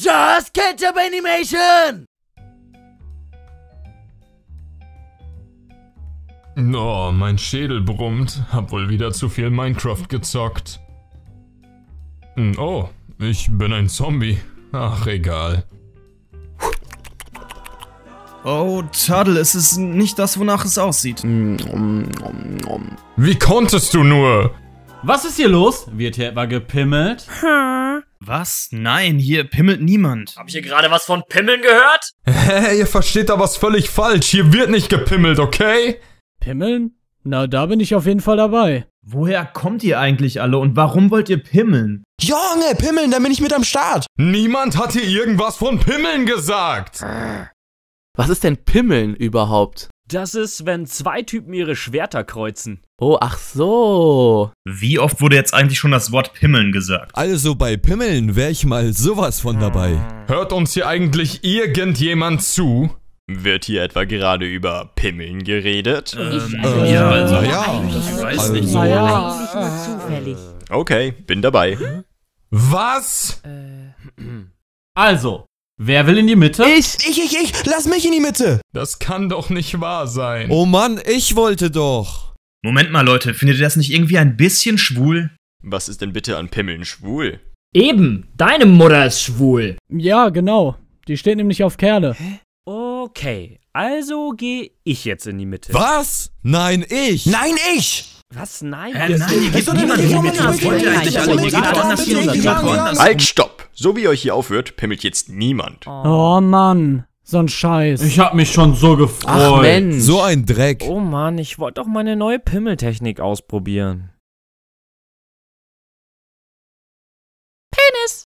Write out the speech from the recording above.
Just Ketchup Animation! Oh, mein Schädel brummt. Hab wohl wieder zu viel Minecraft gezockt. Oh, ich bin ein Zombie. Ach, egal. Oh, Taddl, es ist nicht das, wonach es aussieht. Wie konntest du nur? Was ist hier los? Wird hier etwa gepimmelt? Was? Nein, hier pimmelt niemand. Hab ich hier gerade was von Pimmeln gehört? Hey, ihr versteht da was völlig falsch. Hier wird nicht gepimmelt, okay? Pimmeln? Na, da bin ich auf jeden Fall dabei. Woher kommt ihr eigentlich alle und warum wollt ihr pimmeln? Junge, pimmeln, da bin ich mit am Start. Niemand hat hier irgendwas von Pimmeln gesagt. Was ist denn Pimmeln überhaupt? Das ist, wenn zwei Typen ihre Schwerter kreuzen. Oh, ach so. Wie oft wurde jetzt eigentlich schon das Wort Pimmeln gesagt? Also bei Pimmeln wäre ich mal sowas von dabei. Hört uns hier eigentlich irgendjemand zu? Wird hier etwa gerade über Pimmeln geredet? Ich weiß nicht. Eigentlich zufällig. Okay, bin dabei. Was? Also. Wer will in die Mitte? Ich! Lass mich in die Mitte! Das kann doch nicht wahr sein. Oh Mann, ich wollte doch. Moment mal, Leute, findet ihr das nicht irgendwie ein bisschen schwul? Was ist denn bitte an Pimmeln schwul? Eben, deine Mutter ist schwul. Ja, genau. Die steht nämlich auf Kerle. Hä? Okay, also gehe ich jetzt in die Mitte. Was? Nein, ich! Nein, ich! Was? Nein? Nein, hier geht niemand in die Mitte. Was wollt ihr eigentlich alle? Hier geht woanders hin und geht woanders. Halt, stopp! So wie ihr euch hier aufhört, pimmelt jetzt niemand. Oh Mann, so ein Scheiß. Ich hab mich schon so gefreut. Ach Mensch. So ein Dreck. Oh Mann, ich wollte doch meine neue Pimmeltechnik ausprobieren. Penis.